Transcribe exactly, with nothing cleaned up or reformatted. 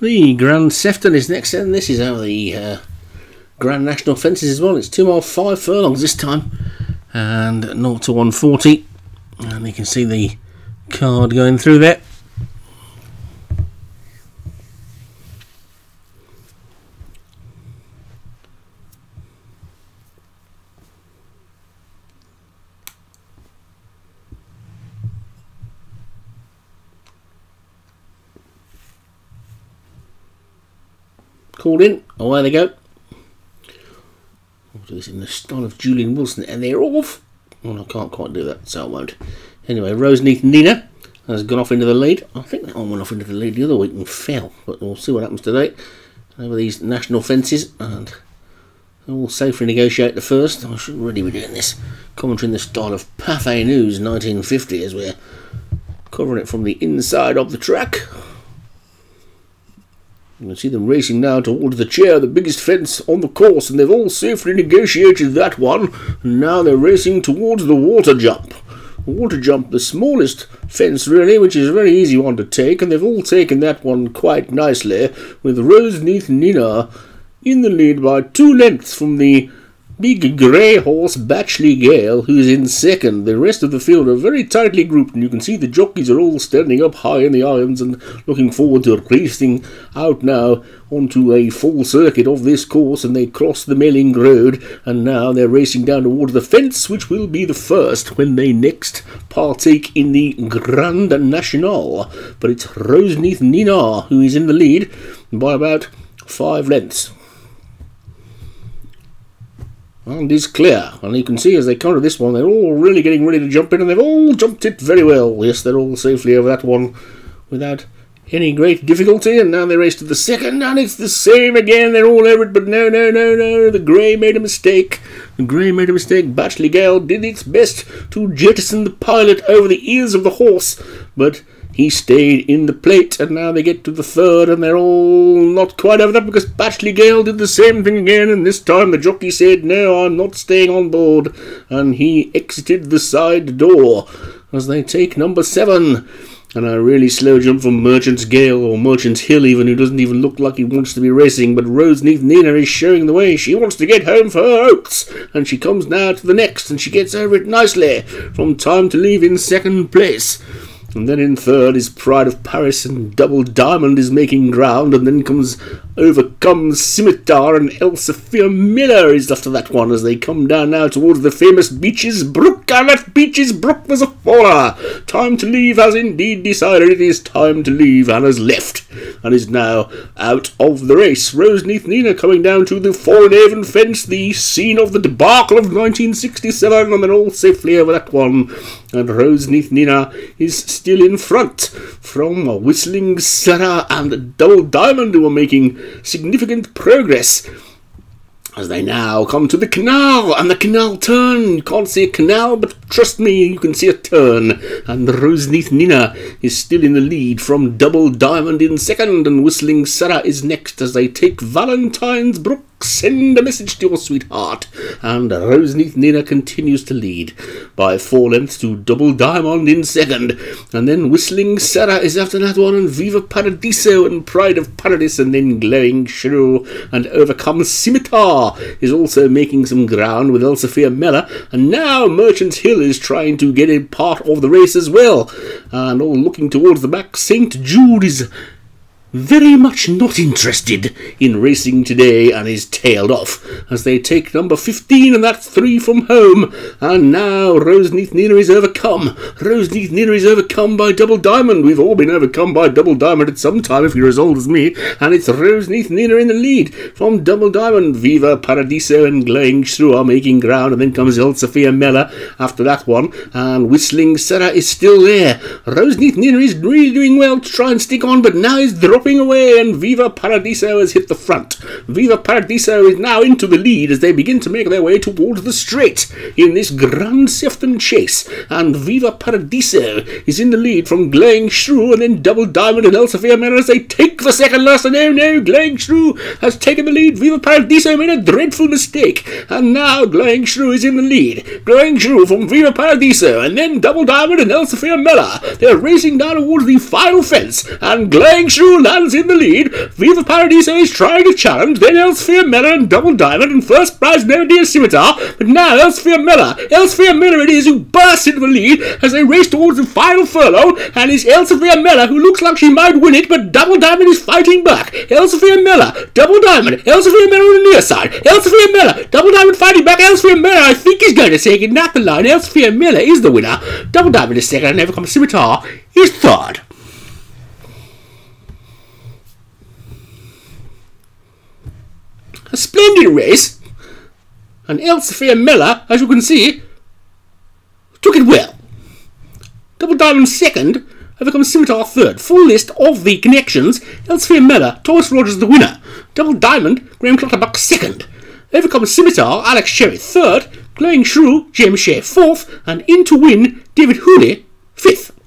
The Grand Sefton is next, and this is over the uh, Grand National fences as well. It's two mile five furlongs this time, and zero to one forty, and you can see the card going through there. Called in, away they go. We'll do this in the style of Julian Wilson, and they're off. Well, I can't quite do that, so I won't. Anyway, Roseneath Nina has gone off into the lead. I think that one went off into the lead the other week and fell, but we'll see what happens today. Over these national fences, and we'll safely negotiate the first. I should already be doing this commentary in the style of Pathé News nineteen fifty as we're covering it from the inside of the track. You can see them racing now towards the chair, the biggest fence on the course, and they've all safely negotiated that one. And now they're racing towards the water jump. The water jump, the smallest fence really, which is a very easy one to take, and they've all taken that one quite nicely, with Roseneath Nina in the lead by two lengths from the big grey horse Batchley Gale, who's in second. The rest of the field are very tightly grouped, and you can see the jockeys are all standing up high in the irons and looking forward to racing out now onto a full circuit of this course, and they cross the Melling Road, and now they're racing down towards the fence, which will be the first when they next partake in the Grand National. But it's Roseneath Nina who is in the lead by about five lengths. And is clear, and you can see as they come to this one, they're all really getting ready to jump in, and they've all jumped it very well. Yes, they're all safely over that one without any great difficulty, and now they race to the second, and it's the same again. They're all over it, but no, no, no, no, the grey made a mistake. The grey made a mistake. Batchley Gale did its best to jettison the pilot over the ears of the horse, but he stayed in the plate, and now they get to the third, and they're all not quite over that, because Batchley Gale did the same thing again, and this time the jockey said, no, I'm not staying on board, and he exited the side door as they take number seven. And a really slow jump from Merchant's Gale, or Merchant's Hill even, who doesn't even look like he wants to be racing. But Roseneath Nina is showing the way. She wants to get home for her oats. And she comes now to the next, and she gets over it nicely from Time to Leave in second place. And then in third is Pride of Paris, and Double Diamond is making ground. And then comes Overcombe's Scimitar, and Elsafir Miller is after that one as they come down now towards the famous Beecher's Brook. And that Beecher's Brook was a faller. Time to Leave has indeed decided it is time to leave, and has left, and is now out of the race. Roseneath Nina coming down to the Foreign Avon fence, the scene of the debacle of nineteen sixty-seven, and they're all safely over that one. And Roseneath Nina is still in front from Whistling Sarah and Double Diamond, who are making significant progress as they now come to the canal, and the canal turn. You can't see a canal, but trust me, you can see a turn. And Roseneath Nina is still in the lead from Double Diamond in second, and Whistling Sarah is next as they take Valentine's Brook. Send a message to your sweetheart. And Roseneath Nina continues to lead by four lengths to Double Diamond in second. And then Whistling Sarah is after that one, and Viva Paradiso and Pride of Paradise, and then Glowing Shrew and Overcombe's Scimitar is also making some ground with Elsevier Mellor. And now Merchant's Hill is trying to get a part of the race as well. And all looking towards the back, Saint Jude is very much not interested in racing today and is tailed off as they take number fifteen, and that's three from home. And now Roseneath Nina is overcome. Roseneath Nina is overcome by Double Diamond. We've all been overcome by Double Diamond at some time if you're as old as me. And it's Roseneath Nina in the lead from Double Diamond. Viva Paradiso and Glowing Shrew are making ground, and then comes Elsafir Mella after that one, and Whistling Sarah is still there. Roseneath Nina is really doing well to try and stick on, but now he's dropping away, and Viva Paradiso has hit the front. Viva Paradiso is now into the lead as they begin to make their way towards the straight in this Grand Sefton chase, and Viva Paradiso is in the lead from Glowing Shrew, and then Double Diamond and Elsafir Miller as they take the second last. And oh no, Glowing Shrew has taken the lead. Viva Paradiso made a dreadful mistake, and now Glowing Shrew is in the lead. Glowing Shrew from Viva Paradiso, and then Double Diamond and Elsafir Miller. They're racing down towards the final fence, and Glowing Shrew man's in the lead. Viva Paradiso is trying to challenge, then Elsafir Mella and Double Diamond, and first prize Meridian Scimitar, but now Elsafir Mella. Elsafir Miller it is who bursts into the lead as they race towards the final furlong, and it's Elsafir Mella who looks like she might win it, but Double Diamond is fighting back. Elsafir Mella, Double Diamond, Elsafir Mella on the near side, Elsafir Mella, Double Diamond fighting back, Elsafir Mella I think is going to take it at the line, Elsafir Mella is the winner, Double Diamond is second, and Overcombe's Scimitar is third. A splendid race, and Elsevier Mellor, as you can see, took it well. Double Diamond second, Overcombe's Scimitar third. Full list of the connections: Elsevier Mellor, Thomas Rogers the winner. Double Diamond, Graham Clutterbuck second. Overcombe's Scimitar, Alex Sherry third. Glowing Shrew, James Shea fourth, and Into Win, David Hooney fifth.